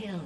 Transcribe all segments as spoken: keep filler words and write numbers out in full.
kill.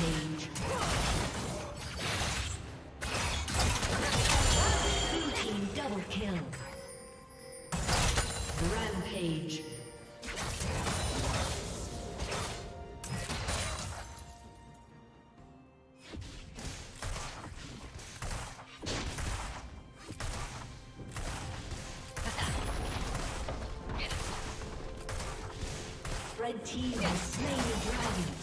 Rampage. Blue team double kill. Rampage. Red team has slain the dragon.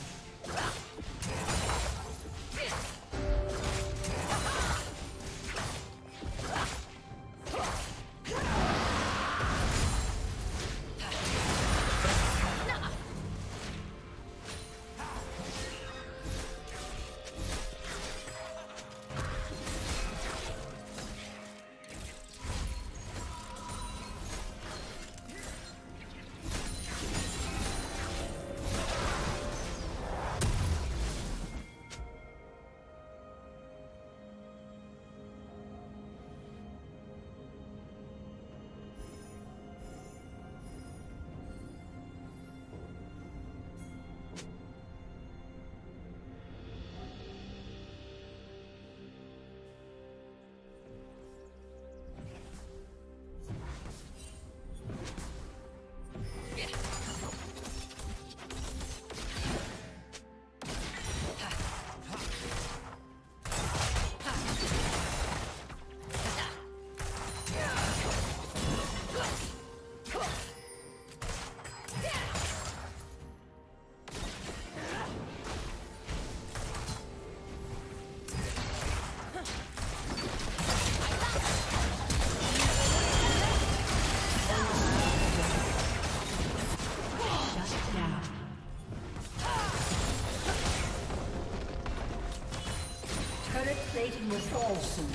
Plating will fall soon.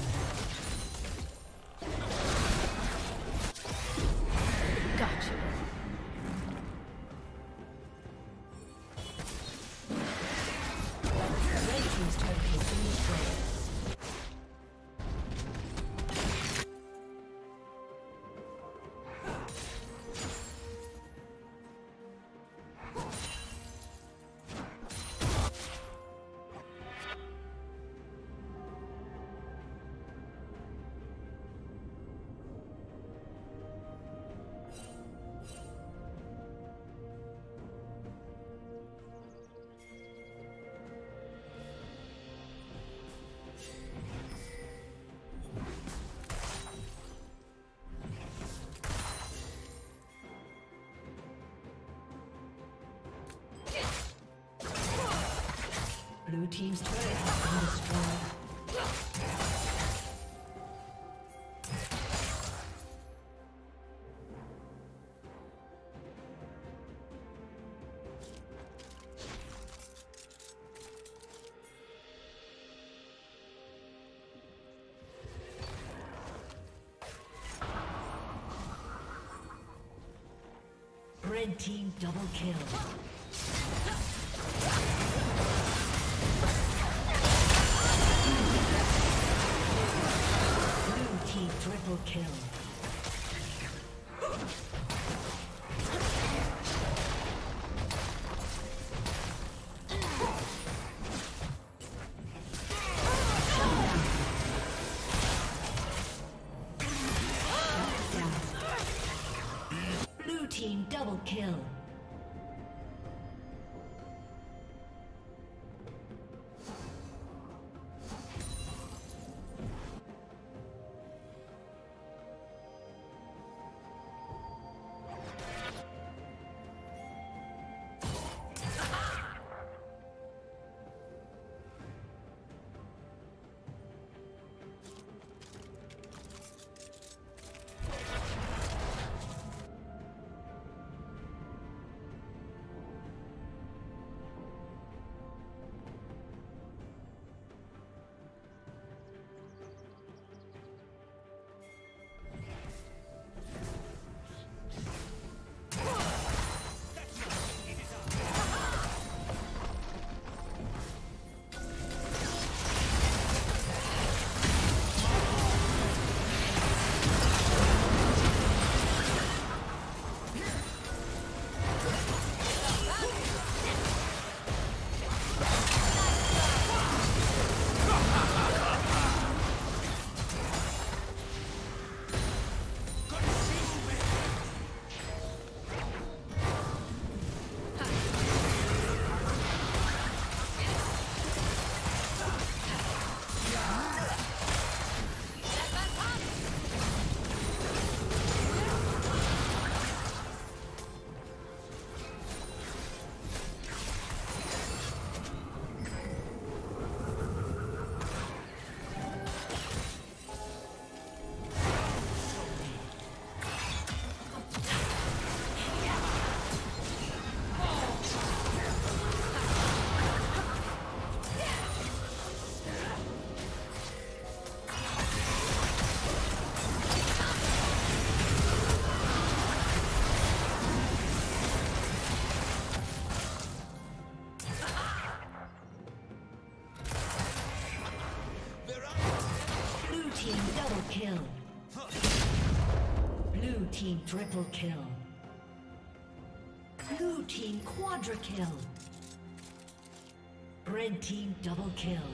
Gotcha. Red team's turret has been destroyed. Blue team's turret has been destroyed. Red team double kill. Triple kill. Blue team double kill. team double kill. Blue team triple kill. Blue team quadra kill. Red team double kill.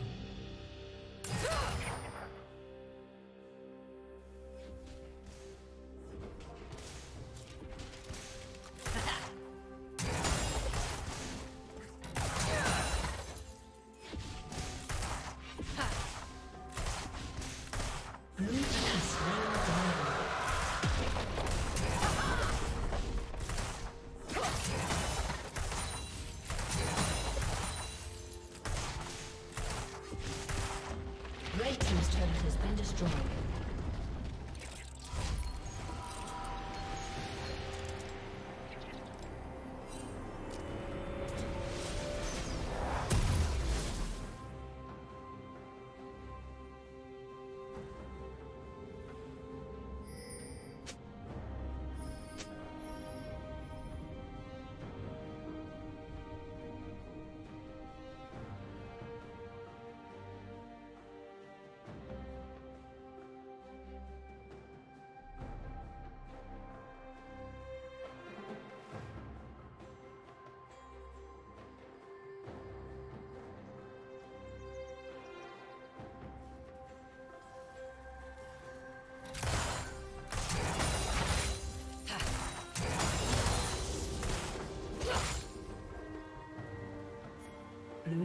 Blue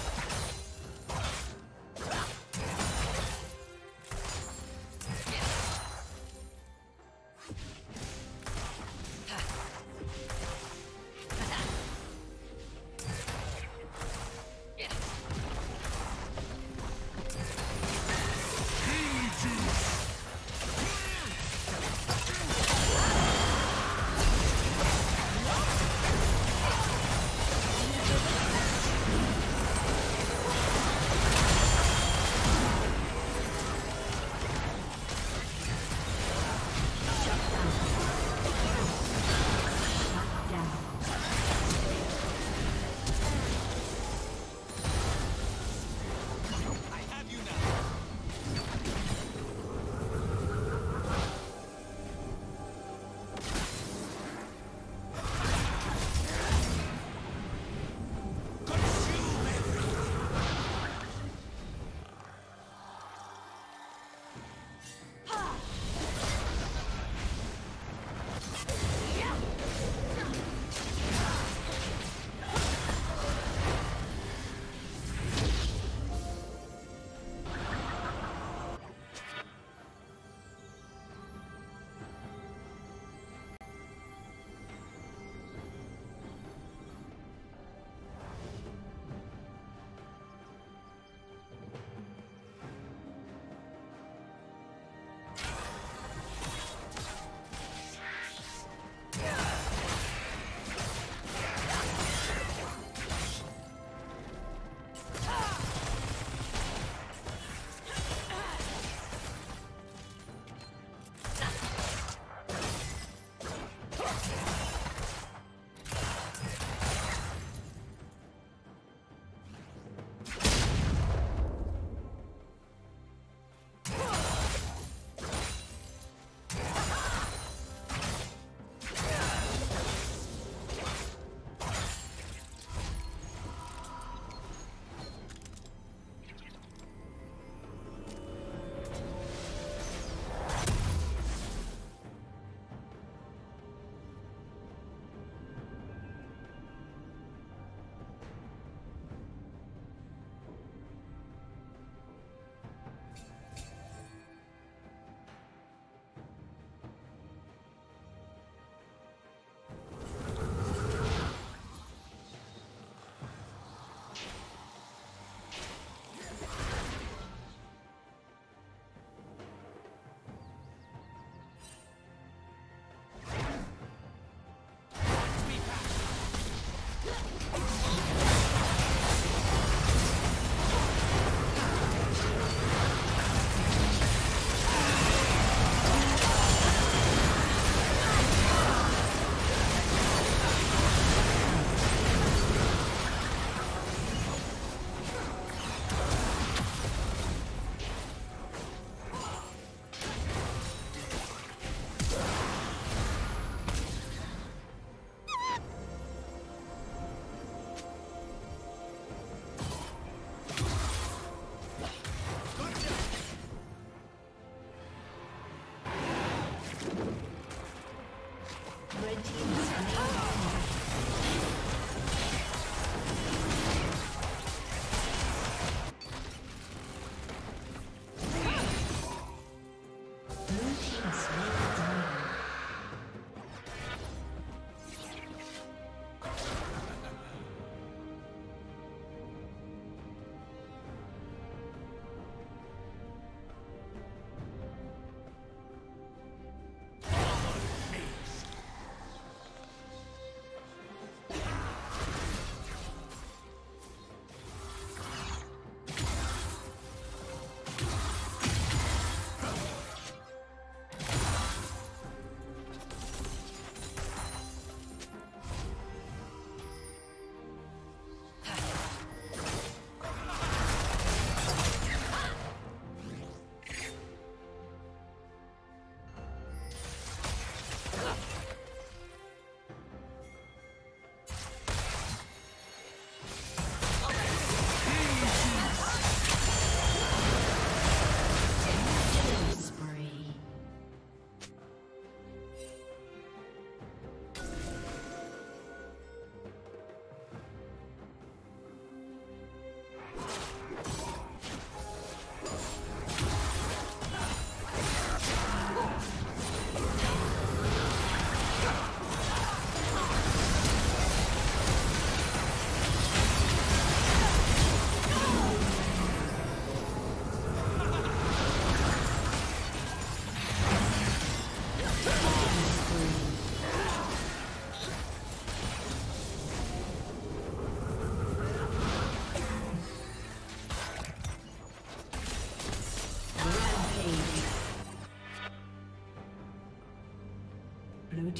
Blue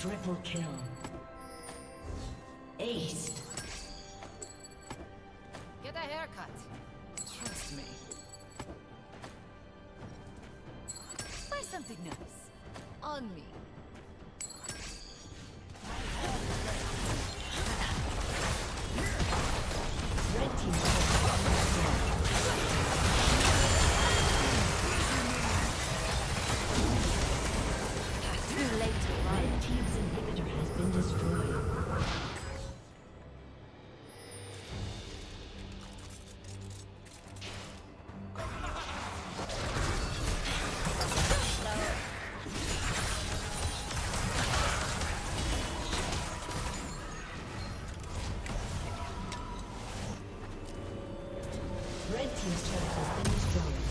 Triple kill. Ace. Get a haircut. Trust me. Buy something nice. On me. Red team. Red team's turret has been destroyed.